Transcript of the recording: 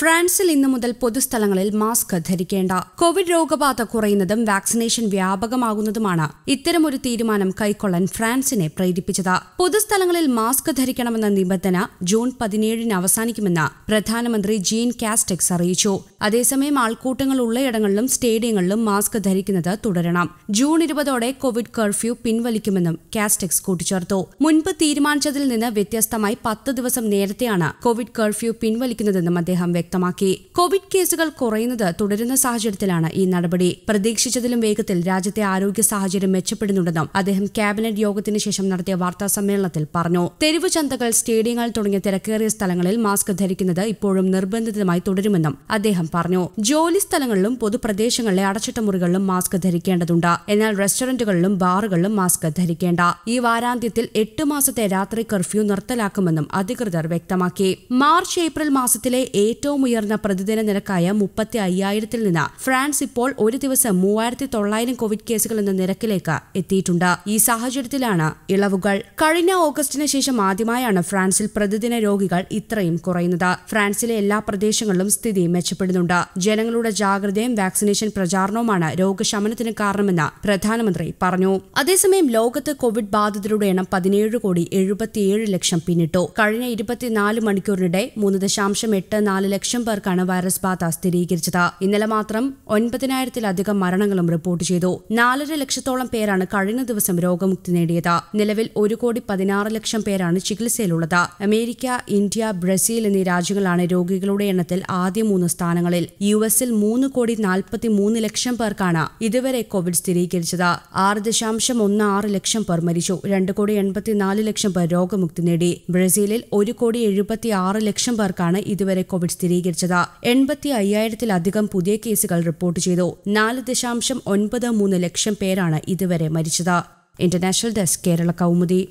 ഫ്രാൻസിൽ ഇന്നു മുതൽ പൊതുസ്ഥലങ്ങളിൽ മാസ്ക് ധരിക്കേണ്ട. കോവിഡ് രോഗബാധ കുറയുന്നതും വാക്സിനേഷൻ വ്യാപകമാകുന്നതുമാണ് ഇത്തരമൊരു തീരുമാനം കൈക്കൊള്ളാൻ ഫ്രാൻസിനെ പ്രേരിപ്പിച്ചത്. പൊതുസ്ഥലങ്ങളിൽ മാസ്ക് ധരിക്കണമെന്ന നിബന്ധന ജൂൺ 17-ന് അവസാനിക്കുമെന്ന് പ്രധാനമന്ത്രി ജീൻ കാസ്റ്റെക്സ് അറിയിച്ചു. അതേസമയം ആൾക്കൂട്ടങ്ങൾ ഉള്ളയിടങ്ങളിലും സ്റ്റേഡിയങ്ങളിലും മാസ്ക് ധരിക്കുന്നത് തുടരണം. ജൂൺ 20-ഓടെ കോവിഡ് കർഫ്യൂ പിൻവലിക്കുമെന്നും കാസ്റ്റെക്സ് കൂട്ടിച്ചേർത്തു. മുൻപ് തീരുമാനിച്ചതിൽ നിന്ന് വ്യത്യസ്തമായി 10 ദിവസം നേരത്തെയാണ് കോവിഡ് കർഫ്യൂ പിൻവലിക്കുന്നതെന്നും അദ്ദേഹം വ്യക്തമാക്കി. കോവിഡ് കേസുകൾ കുറയുന്നത് തുടരുന്ന സാഹചര്യത്തിലാണ് ഈ നടപടി. പ്രതീക്ഷിച്ചതിലും വേഗത്തിൽ രാജ്യത്തെ ആരോഗ്യ സാഹചര്യം മെച്ചപ്പെടുന്നുണ്ടെന്നും അദ്ദേഹം ക്യാബിനറ്റ് യോഗത്തിന് ശേഷം നടത്തിയ വാർത്താ സമ്മേളനത്തിൽ പറഞ്ഞു. തെരുവ് ചന്തകൾ, സ്റ്റേഡിയങ്ങൾ തുടങ്ങിയ തിരക്കേറിയ സ്ഥലങ്ങളിൽ മാസ്ക് ധരിക്കുന്നത് ഇപ്പോഴും നിർബന്ധിതമായി തുടരുമെന്നും അദ്ദേഹം പറഞ്ഞു. ജോലി സ്ഥലങ്ങളിലും പൊതുപ്രദേശങ്ങളിലെ അടച്ചിട്ട മുറികളിലും മാസ്ക് ധരിക്കേണ്ടതുണ്ട്. എന്നാൽ റെസ്റ്റോറന്റുകളിലും ബാറുകളിലും മാസ്ക് ധരിക്കേണ്ട. ഈ വാരാന്ത്യത്തിൽ 8 മാസത്തെ രാത്രി കർഫ്യൂ നിർത്തലാക്കുമെന്നും അധികൃതർ വ്യക്തമാക്കി. മാർച്ച് ഏപ്രിൽ മാസത്തിലെ ഏറ്റവും ഉയർന്ന പ്രതിദിന നിരക്കായ 35,000-ൽ നിന്ന് ഫ്രാൻസ് ഇപ്പോൾ ഒരു ദിവസം 3,900 കോവിഡ് കേസുകൾ എന്ന നിരക്കിലേക്ക് എത്തിയിട്ടുണ്ട്. ഈ സാഹചര്യത്തിലാണ് ഇളവുകൾ. കഴിഞ്ഞ ഓഗസ്റ്റിന് ശേഷം ആദ്യമായാണ് ഫ്രാൻസിൽ പ്രതിദിന രോഗികൾ ഇത്രയും കുറയുന്നത്. ഫ്രാൻസിലെ എല്ലാ പ്രദേശങ്ങളിലും സ്ഥിതി മെച്ചപ്പെടുന്നുണ്ട്. ജനങ്ങളുടെ ജാഗ്രതയും വാക്സിനേഷൻ പ്രചാരണവുമാണ് രോഗശമനത്തിന് കാരണമെന്ന് പ്രധാനമന്ത്രി പറഞ്ഞു. അതേസമയം ലോകത്ത് കോവിഡ് ബാധിതരുടെ എണ്ണം 17,77,00,000 പിന്നിട്ടു. കഴിഞ്ഞ 24 മണിക്കൂറിനിടെ 3.84 ലക്ഷം പേർക്കാണ് വൈറസ് ബാധ സ്ഥിരീകരിച്ചത്. ഇന്നലെ മാത്രം 9,000-ലധികം മരണങ്ങളും റിപ്പോർട്ട് ചെയ്തു. 4.5 ലക്ഷത്തോളം പേരാണ് കഴിഞ്ഞ ദിവസം രോഗമുക്തി നേടിയത്. നിലവിൽ 1,16,00,000 പേരാണ് ചികിത്സയിലുള്ളത്. അമേരിക്ക, ഇന്ത്യ, ബ്രസീൽ എന്നീ രാജ്യങ്ങളാണ് രോഗികളുടെ എണ്ണത്തിൽ ആദ്യ 3 സ്ഥാനങ്ങളിൽ. യുഎസിൽ 3,43,00,000 പേർക്കാണ് ഇതുവരെ കോവിഡ് സ്ഥിരീകരിച്ചത്. 6.16 ലക്ഷം പേർ മരിച്ചു. 2,84,00,000 പേർ രോഗമുക്തി നേടി. ബ്രസീലിൽ 1,76,00,000 പേർക്കാണ് ഇതുവരെ കോവിഡ് സ്ഥിരീകരിച്ചത്. 85,000-ലധികം പുതിയ കേസുകൾ റിപ്പോർട്ട് ചെയ്തു. 4.93 ലക്ഷം പേരാണ് ഇതുവരെ മരിച്ചത്. International desk, Kerala Kaumudi.